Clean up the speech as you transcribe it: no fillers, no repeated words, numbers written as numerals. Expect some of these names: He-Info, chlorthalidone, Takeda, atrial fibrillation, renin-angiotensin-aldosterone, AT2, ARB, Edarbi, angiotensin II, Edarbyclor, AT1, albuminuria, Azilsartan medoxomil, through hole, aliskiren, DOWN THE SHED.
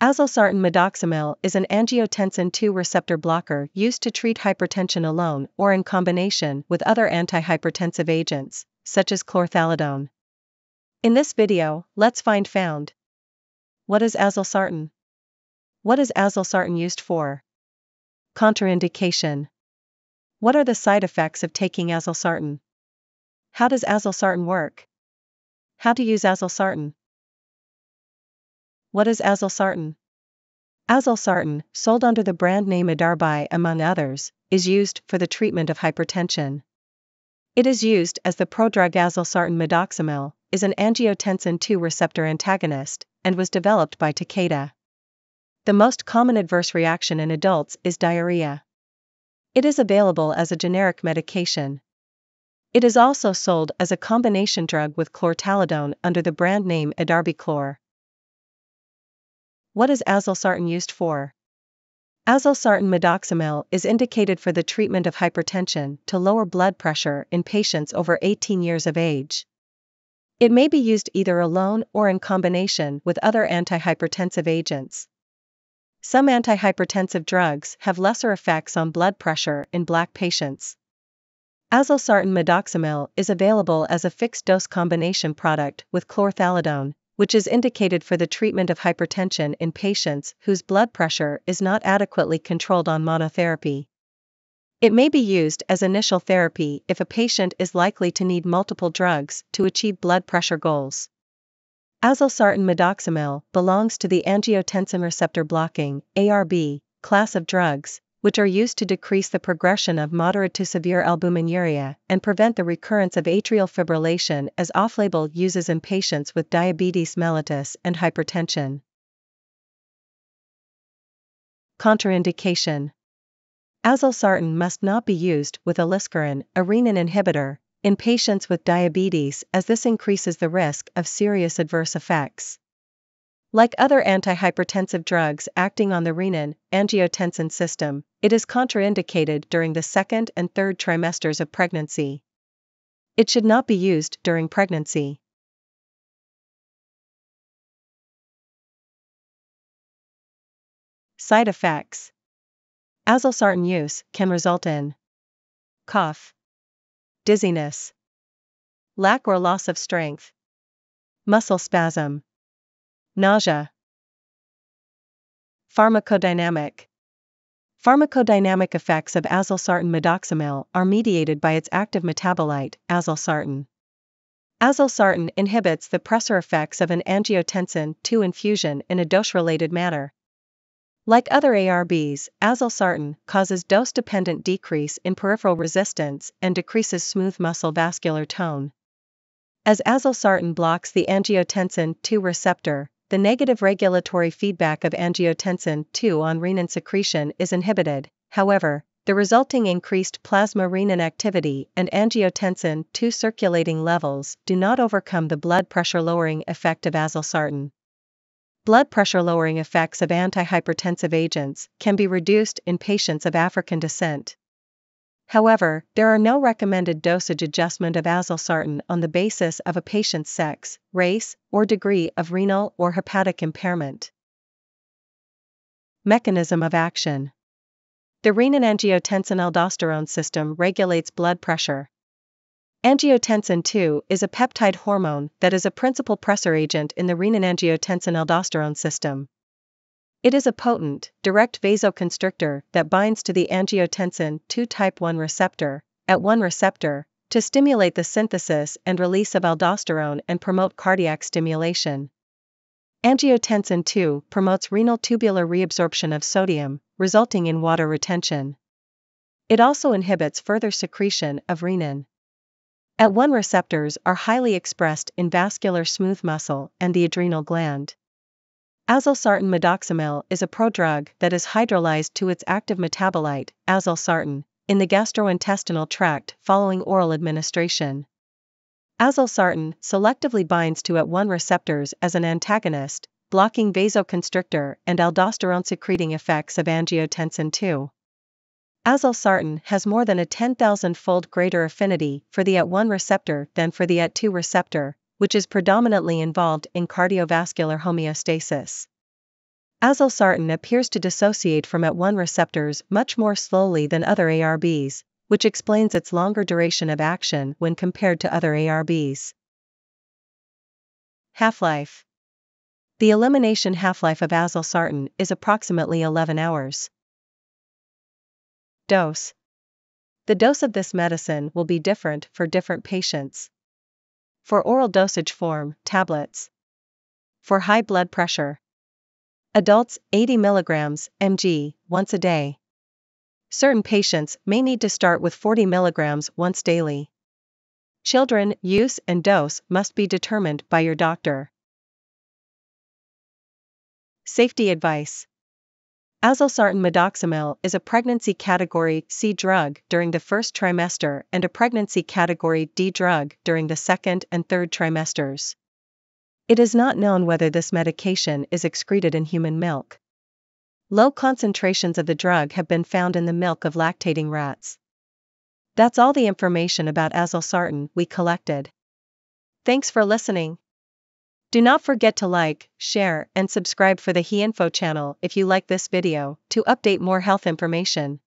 Azilsartan medoxomil is an angiotensin II receptor blocker used to treat hypertension alone or in combination with other antihypertensive agents, such as chlorthalidone. In this video, let's find found. What is azilsartan? What is azilsartan used for? Contraindication. What are the side effects of taking azilsartan? How does azilsartan work? How to use azilsartan? What is azilsartan? Azilsartan, sold under the brand name Edarbi among others, is used for the treatment of hypertension. It is used as the prodrug. Azilsartan medoxomil is an angiotensin II receptor antagonist and was developed by Takeda. The most common adverse reaction in adults is diarrhea. It is available as a generic medication. It is also sold as a combination drug with chlorthalidone under the brand name Edarbyclor. What is azilsartan used for? Azilsartan medoxomil is indicated for the treatment of hypertension to lower blood pressure in patients over 18 years of age. It may be used either alone or in combination with other antihypertensive agents. Some antihypertensive drugs have lesser effects on blood pressure in Black patients. Azilsartan medoxomil is available as a fixed-dose combination product with chlorthalidone, which is indicated for the treatment of hypertension in patients whose blood pressure is not adequately controlled on monotherapy. It may be used as initial therapy if a patient is likely to need multiple drugs to achieve blood pressure goals. Azilsartan medoxomil belongs to the angiotensin receptor blocking (ARB) class of drugs, which are used to decrease the progression of moderate to severe albuminuria and prevent the recurrence of atrial fibrillation as off-label uses in patients with diabetes mellitus and hypertension. Contraindication. Azilsartan must not be used with aliskiren, a renin inhibitor, in patients with diabetes, as this increases the risk of serious adverse effects. Like other antihypertensive drugs acting on the renin-angiotensin system, it is contraindicated during the second and third trimesters of pregnancy. It should not be used during pregnancy. Side effects. Azilsartan use can result in cough, dizziness, lack or loss of strength, muscle spasm, nausea. Pharmacodynamic. Pharmacodynamic effects of azilsartan medoxomil are mediated by its active metabolite, azilsartan. Azilsartan inhibits the pressor effects of an angiotensin II infusion in a dose-related manner. Like other ARBs, azilsartan causes dose-dependent decrease in peripheral resistance and decreases smooth muscle vascular tone. As azilsartan blocks the angiotensin II receptor, the negative regulatory feedback of angiotensin II on renin secretion is inhibited. However, the resulting increased plasma renin activity and angiotensin II circulating levels do not overcome the blood pressure-lowering effect of azilsartan. Blood pressure-lowering effects of antihypertensive agents can be reduced in patients of African descent. However, there are no recommended dosage adjustment of azilsartan on the basis of a patient's sex, race, or degree of renal or hepatic impairment. Mechanism of action. The renin-angiotensin-aldosterone system regulates blood pressure. Angiotensin II is a peptide hormone that is a principal pressor agent in the renin-angiotensin-aldosterone system. It is a potent, direct vasoconstrictor that binds to the angiotensin II type 1 receptor, AT1 receptor, to stimulate the synthesis and release of aldosterone and promote cardiac stimulation. Angiotensin II promotes renal tubular reabsorption of sodium, resulting in water retention. It also inhibits further secretion of renin. AT1 receptors are highly expressed in vascular smooth muscle and the adrenal gland. Azilsartan medoxomil is a prodrug that is hydrolyzed to its active metabolite, azilsartan, in the gastrointestinal tract following oral administration. Azilsartan selectively binds to AT1 receptors as an antagonist, blocking vasoconstrictor and aldosterone-secreting effects of angiotensin II. Azilsartan has more than a 10,000-fold greater affinity for the AT1 receptor than for the AT2 receptor, which is predominantly involved in cardiovascular homeostasis. Azilsartan appears to dissociate from AT1 receptors much more slowly than other ARBs, which explains its longer duration of action when compared to other ARBs. Half-life. The elimination half-life of azilsartan is approximately 11 hours. Dose. The dose of this medicine will be different for different patients. For oral dosage form, tablets. For high blood pressure. Adults, 80 mg mg, once a day. Certain patients may need to start with 40 mg once daily. Children, use and dose must be determined by your doctor. Safety advice. Azilsartan medoxomil is a pregnancy category C drug during the first trimester and a pregnancy category D drug during the second and third trimesters. It is not known whether this medication is excreted in human milk. Low concentrations of the drug have been found in the milk of lactating rats. That's all the information about azilsartan we collected. Thanks for listening. Do not forget to like, share, and subscribe for the He-InFo channel if you like this video to update more health information.